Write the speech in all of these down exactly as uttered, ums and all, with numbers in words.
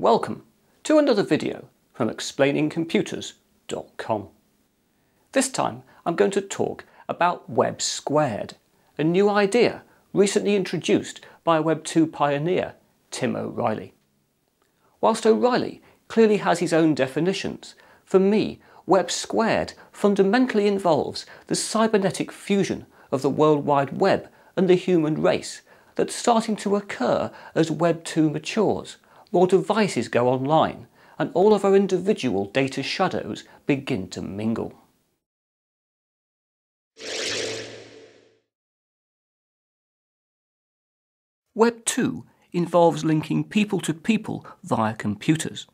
Welcome to another video from Explaining Computers dot com. This time I'm going to talk about Web Squared, a new idea recently introduced by Web two pioneer Tim O'Reilly. Whilst O'Reilly clearly has his own definitions, for me Web Squared fundamentally involves the cybernetic fusion of the World Wide Web and the human race that's starting to occur as Web two matures. More devices go online, and all of our individual data shadows begin to mingle. Web two involves linking people to people via computers,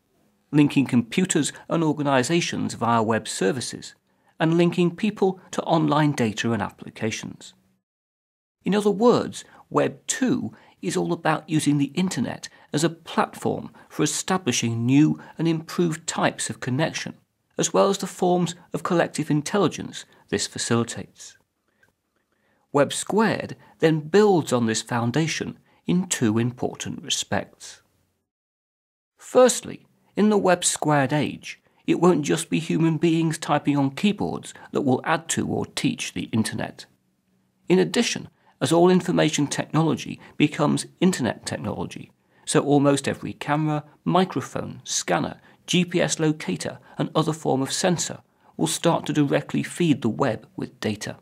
linking computers and organizations via web services, and linking people to online data and applications. In other words, Web two is all about using the internet as a platform for establishing new and improved types of connection, as well as the forms of collective intelligence this facilitates. Web Squared then builds on this foundation in two important respects. Firstly, in the Web Squared age, it won't just be human beings typing on keyboards that will add to or teach the internet. In addition, as all information technology becomes internet technology, so almost every camera, microphone, scanner, G P S locator and other form of sensor will start to directly feed the web with data.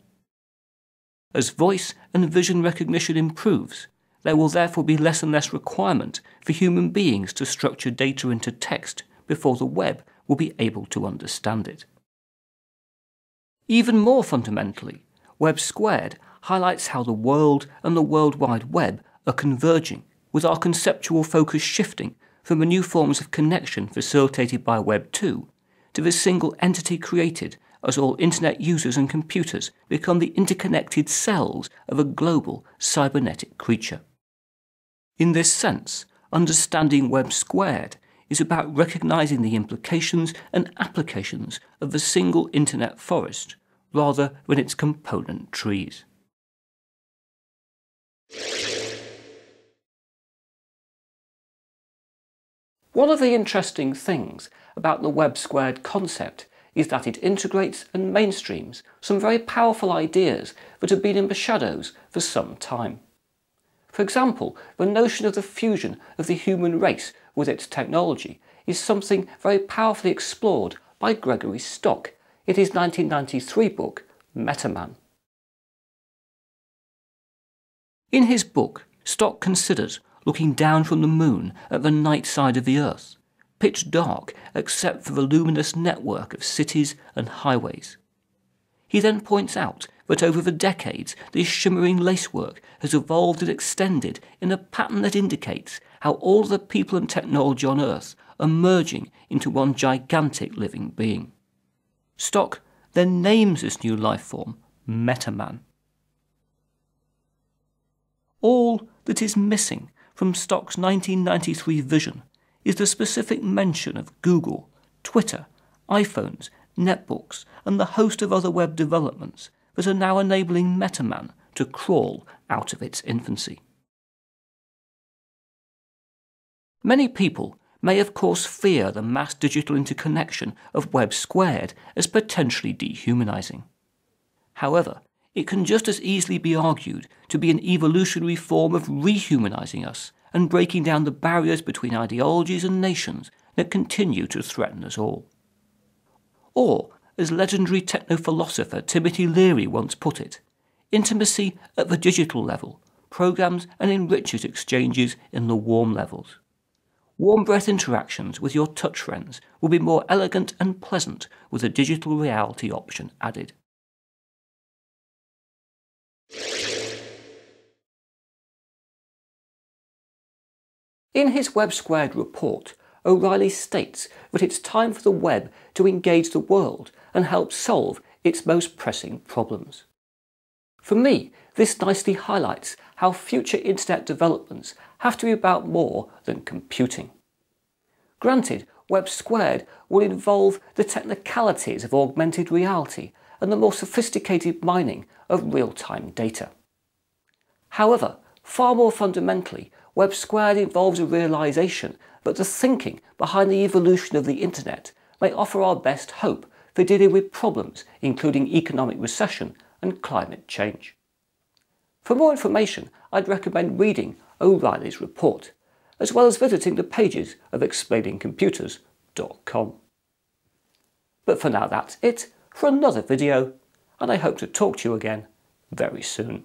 As voice and vision recognition improves, there will therefore be less and less requirement for human beings to structure data into text before the web will be able to understand it. Even more fundamentally, Web Squared highlights how the world and the World Wide Web are converging, with our conceptual focus shifting from the new forms of connection facilitated by Web two to the single entity created as all internet users and computers become the interconnected cells of a global cybernetic creature. In this sense, understanding Web Squared is about recognizing the implications and applications of the single internet forest, rather than its component trees. One of the interesting things about the Web Squared concept is that it integrates and mainstreams some very powerful ideas that have been in the shadows for some time. For example, the notion of the fusion of the human race with its technology is something very powerfully explored by Gregory Stock in his nineteen ninety-three book, Metaman. In his book, Stock considers looking down from the moon at the night side of the Earth, pitch dark except for the luminous network of cities and highways. He then points out that over the decades this shimmering lacework has evolved and extended in a pattern that indicates how all the people and technology on Earth are merging into one gigantic living being. Stock then names this new life form Metaman. All that is missing from Stock's nineteen ninety-three vision is the specific mention of Google, Twitter, iPhones, netbooks and the host of other web developments that are now enabling Metaman to crawl out of its infancy. Many people may of course fear the mass digital interconnection of Web Squared as potentially dehumanizing. However, it can just as easily be argued to be an evolutionary form of rehumanizing us and breaking down the barriers between ideologies and nations that continue to threaten us all. Or, as legendary techno-philosopher Timothy Leary once put it, intimacy at the digital level programs and enriches exchanges in the warm levels. Warm breath interactions with your touch friends will be more elegant and pleasant with a digital reality option added. In his Web Squared report, O'Reilly states that it's time for the web to engage the world and help solve its most pressing problems. For me, this nicely highlights how future internet developments have to be about more than computing. Granted, Web Squared will involve the technicalities of augmented reality and the more sophisticated mining of real-time data. However, Far more fundamentally, Web Squared involves a realization that the thinking behind the evolution of the internet may offer our best hope for dealing with problems including economic recession and climate change. For more information, I'd recommend reading O'Reilly's report, as well as visiting the pages of Explaining Computers dot com. But for now, that's it for another video, and I hope to talk to you again very soon.